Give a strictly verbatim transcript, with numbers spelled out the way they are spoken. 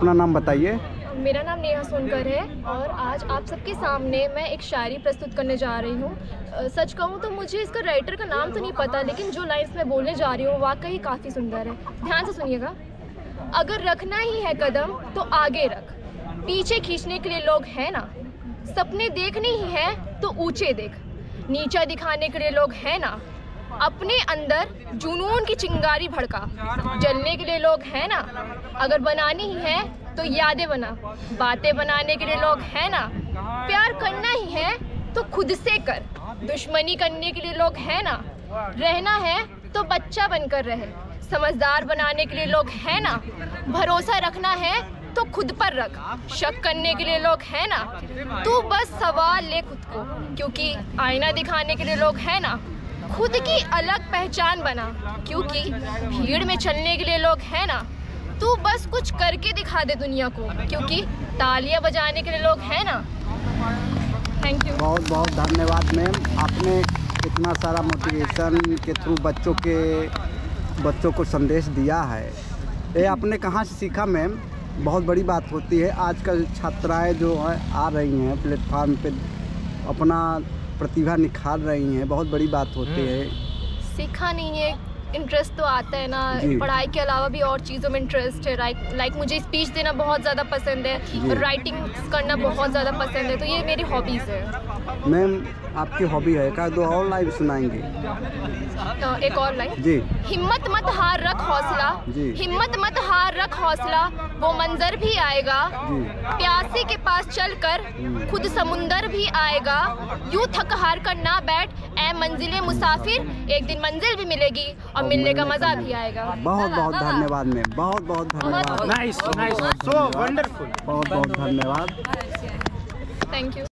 अपना नाम बताइए। मेरा नाम नेहा सोनकर है और आज आप सबके सामने मैं एक शायरी प्रस्तुत करने जा रही हूँ। सच कहूँ तो मुझे इसका राइटर का नाम तो नहीं पता, लेकिन जो लाइन्स मैं बोलने जा रही हूँ वाकई काफ़ी सुंदर है। ध्यान से सुनिएगा। अगर रखना ही है कदम तो आगे रख, पीछे खींचने के लिए लोग हैं ना। सपने देखने ही हैं तो ऊंचे देख, नीचा दिखाने के लिए लोग हैं ना। अपने अंदर जुनून की चिंगारी भड़का, जलने के लिए लोग हैं ना। अगर बनानी ही है तो यादें बना, बातें बनाने के लिए लोग हैं ना। प्यार करना ही है तो खुद से कर, दुश्मनी करने के लिए लोग हैं ना। रहना है तो बच्चा बनकर रहे, समझदार बनाने के लिए लोग हैं ना। भरोसा रखना है तो खुद पर रख, शक करने के लिए लोग हैं ना। तू बस सवाल ले खुद को, क्योंकि आईना दिखाने के लिए लोग हैं ना। खुद की अलग पहचान बना, क्योंकि भीड़ में चलने के लिए लोग हैं ना। तू बस कुछ करके दिखा दे दुनिया को, क्योंकि तालियां बजाने के लिए लोग हैं ना। Thank you. बहुत बहुत धन्यवाद मैम, आपने इतना सारा मोटिवेशन के थ्रू बच्चों के बच्चों को संदेश दिया है। ये आपने कहाँ से सीखा मैम? बहुत बड़ी बात होती है, आजकल छात्राएं जो है आ रही हैं प्लेटफार्म पे, अपना प्रतिभा निखार रही हैं, बहुत बड़ी बात होती है। सीखा नहीं है, इंटरेस्ट तो आता है ना। पढ़ाई के अलावा भी और चीज़ों में इंटरेस्ट है। लाइक लाइक मुझे स्पीच देना बहुत ज़्यादा पसंद है, राइटिंग करना बहुत ज़्यादा पसंद है, तो ये मेरी हॉबीज़ है। मैम आपकी हॉबी है क्या? दो और लाइन सुनाएंगे। एक और लाइन जी। हिम्मत मत हार रख हौसला, हिम्मत मत हार रख हौसला, वो मंजर भी आएगा। प्यासे के पास चलकर खुद समुंदर भी आएगा। यूँ थक हार कर ना बैठ ऐ मंजिले मुसाफिर, एक दिन मंजिल भी मिलेगी और मिलने का मजा भी आएगा। बहुत बहुत धन्यवाद मैम, बहुत बहुत धन्यवाद। Nice nice, so wonderful. बहुत बहुत धन्यवाद, थैंक यू।